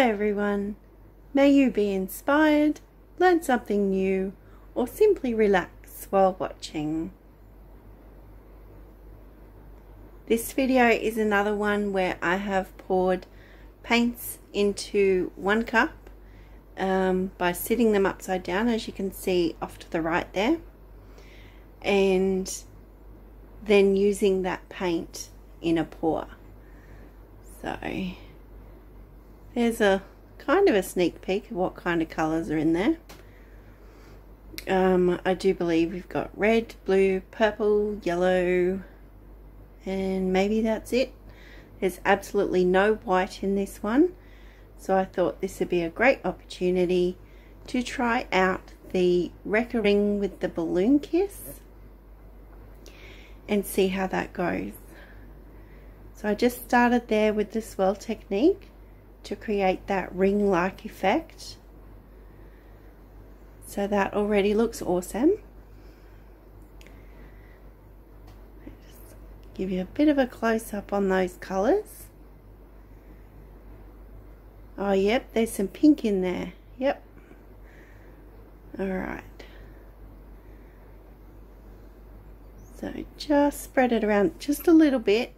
Hi everyone! May you be inspired, learn something new, or simply relax while watching. This video is another one where I have poured paints into one cup by sitting them upside down, as you can see off to the right there, and then using that paint in a pour. So there's a kind of a sneak peek of what kind of colours are in there. I do believe we've got red, blue, purple, yellow, and maybe that's it. There's absolutely no white in this one, so I thought this would be a great opportunity to try out the Wreck-a-Ring with the balloon kiss and see how that goes. So I just started there with the swirl technique to create that ring-like effect. So that already looks awesome. Just give you a bit of a close-up on those colours. Oh yep, there's some pink in there. Yep. Alright. So just spread it around just a little bit.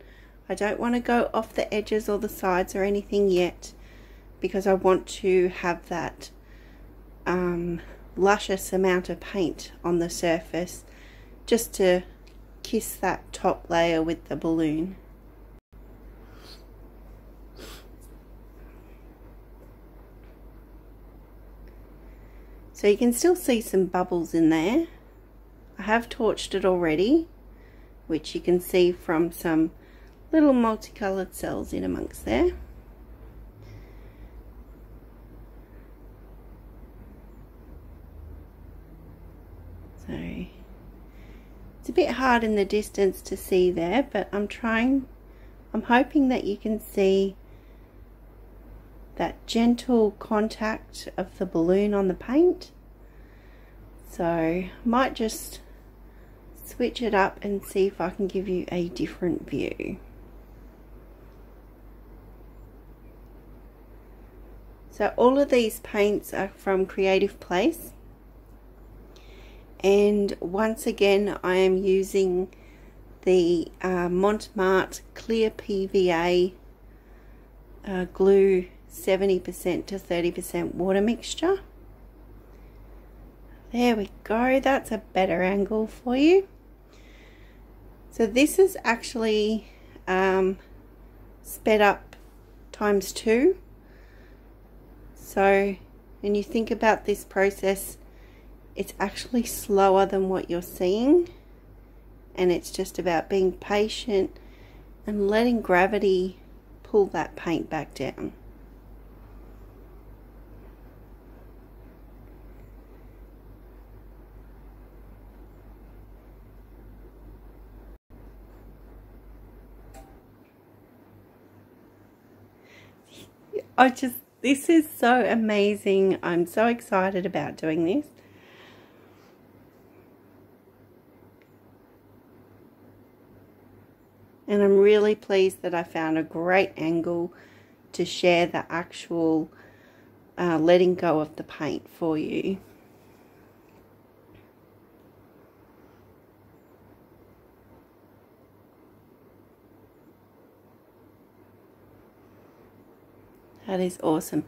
I don't want to go off the edges or the sides or anything yet, because I want to have that luscious amount of paint on the surface just to kiss that top layer with the balloon. So you can still see some bubbles in there. I have torched it already, which you can see from some little multicoloured cells in amongst there. So it's a bit hard in the distance to see there, but I'm hoping that you can see that gentle contact of the balloon on the paint. So I might just switch it up and see if I can give you a different view. So all of these paints are from Creative Place, and once again I am using the Mont Marte clear PVA glue 70% to 30% water mixture. There we go, that's a better angle for you. So this is actually sped up times 2. So when you think about this process, it's actually slower than what you're seeing, and it's just about being patient and letting gravity pull that paint back down. This is so amazing. I'm so excited about doing this. And I'm really pleased that I found a great angle to share the actual letting go of the paint for you. That is awesome.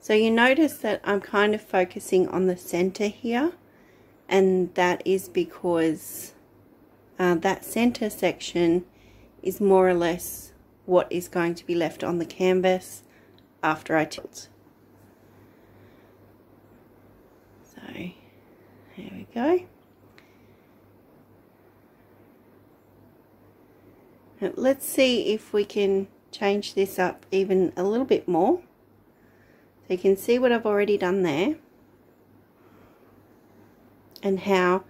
So you notice that I'm kind of focusing on the center here, and that is because that center section is more or less what is going to be left on the canvas after I tilt. So there we go. Now, let's see if we can change this up even a little bit more, so you can see what I've already done there and how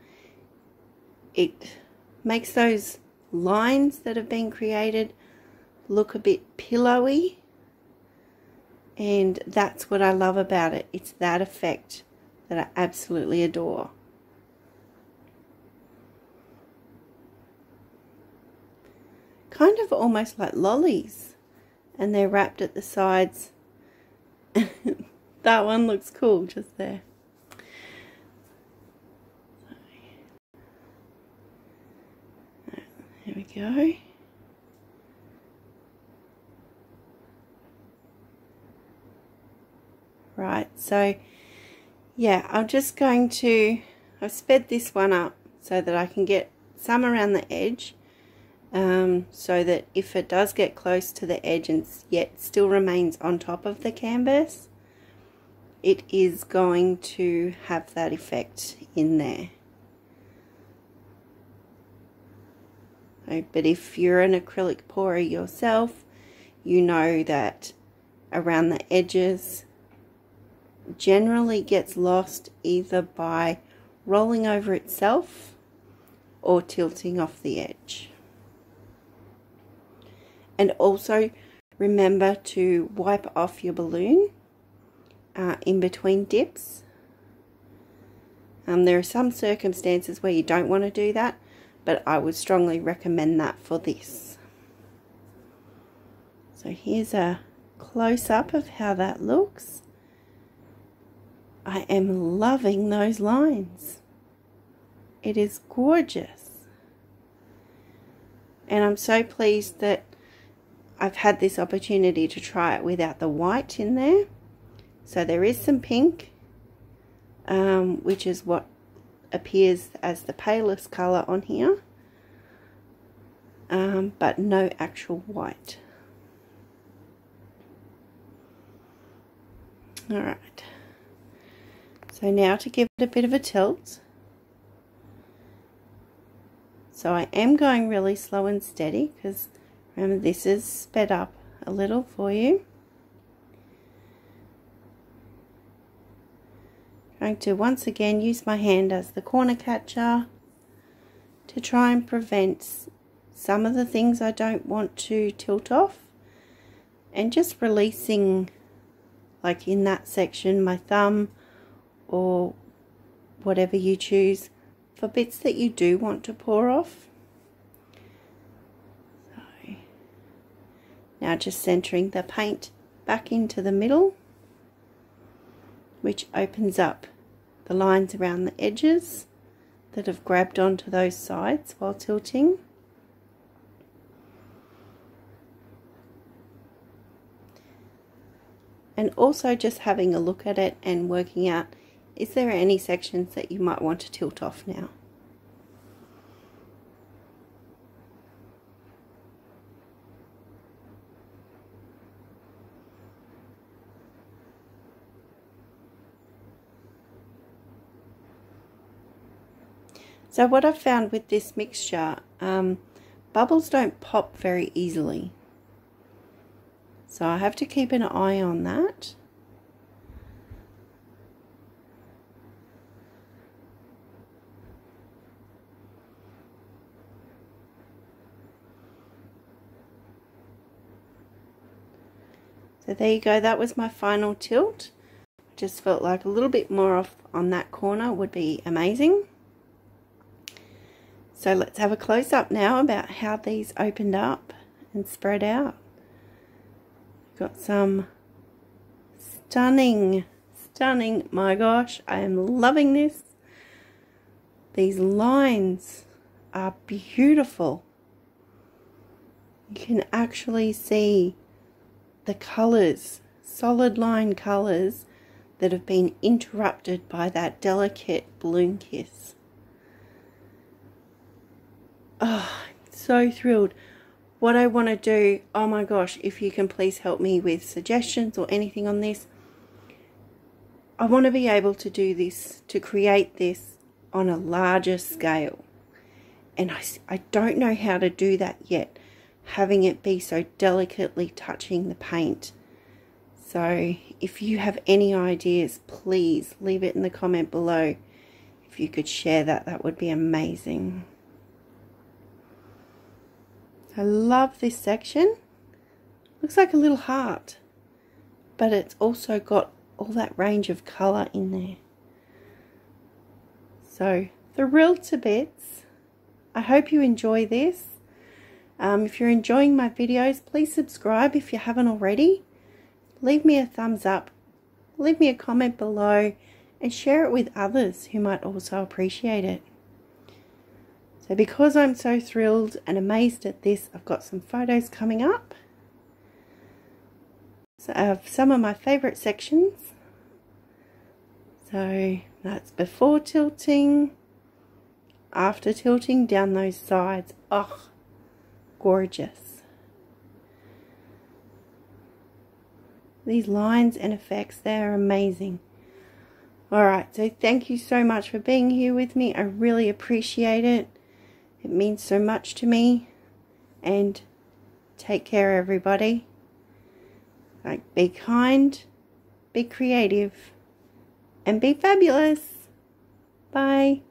it makes those lines that have been created look a bit pillowy, and that's what I love about it. It's that effect that I absolutely adore. Kind of almost like lollies, and they're wrapped at the sides That one looks cool just there. There we go. Right, so yeah, I'm just going to, I've sped this one up so that I can get some around the edge, so that if it does get close to the edge and yet still remains on top of the canvas, it is going to have that effect in there. So, but if you're an acrylic pourer yourself, you know that around the edges generally gets lost either by rolling over itself or tilting off the edge. And also remember to wipe off your balloon in between dips. There are some circumstances where you don't want to do that, but I would strongly recommend that for this. So here's a close-up of how that looks. I am loving those lines. It is gorgeous. And I'm so pleased that I've had this opportunity to try it without the white in there. So there is some pink, which is what appears as the palest color on here, but no actual white. All right. So now to give it a bit of a tilt. So I am going really slow and steady, because remember this is sped up a little for you. I'm going to once again use my hand as the corner catcher to try and prevent some of the things I don't want to tilt off, and just releasing, like in that section, my thumb or whatever you choose for bits that you do want to pour off. So now just centering the paint back into the middle, which opens up the lines around the edges that have grabbed onto those sides while tilting. And also just having a look at it and working out, is there any sections that you might want to tilt off now? So what I've found with this mixture, bubbles don't pop very easily. So I have to keep an eye on that. So there you go, that was my final tilt. I just felt like a little bit more off on that corner would be amazing. So let's have a close up now about how these opened up and spread out. We've got some stunning, my gosh, I am loving this. These lines are beautiful. You can actually see the colors, solid line colors that have been interrupted by that delicate balloon kiss. Oh, I'm so thrilled. What I want to do, oh my gosh, if you can please help me with suggestions or anything on this, I want to be able to do this, to create this on a larger scale. And I don't know how to do that yet, having it be so delicately touching the paint. So if you have any ideas, please leave it in the comment below. If you could share that, that would be amazing. I love this section. Looks like a little heart, but it's also got all that range of color in there. So thrilled to bits. I hope you enjoy this. If you're enjoying my videos, please subscribe if you haven't already. Leave me a thumbs up. leave me a comment below and share it with others who might also appreciate it. So because I'm so thrilled and amazed at this, I've got some photos coming up of some of my favourite sections. So that's before tilting, after tilting, down those sides. Oh, gorgeous. These lines and effects, they're amazing. Alright, so thank you so much for being here with me. I really appreciate it. It means so much to me. And take care, everybody. Like, be kind, be creative, and be fabulous. Bye.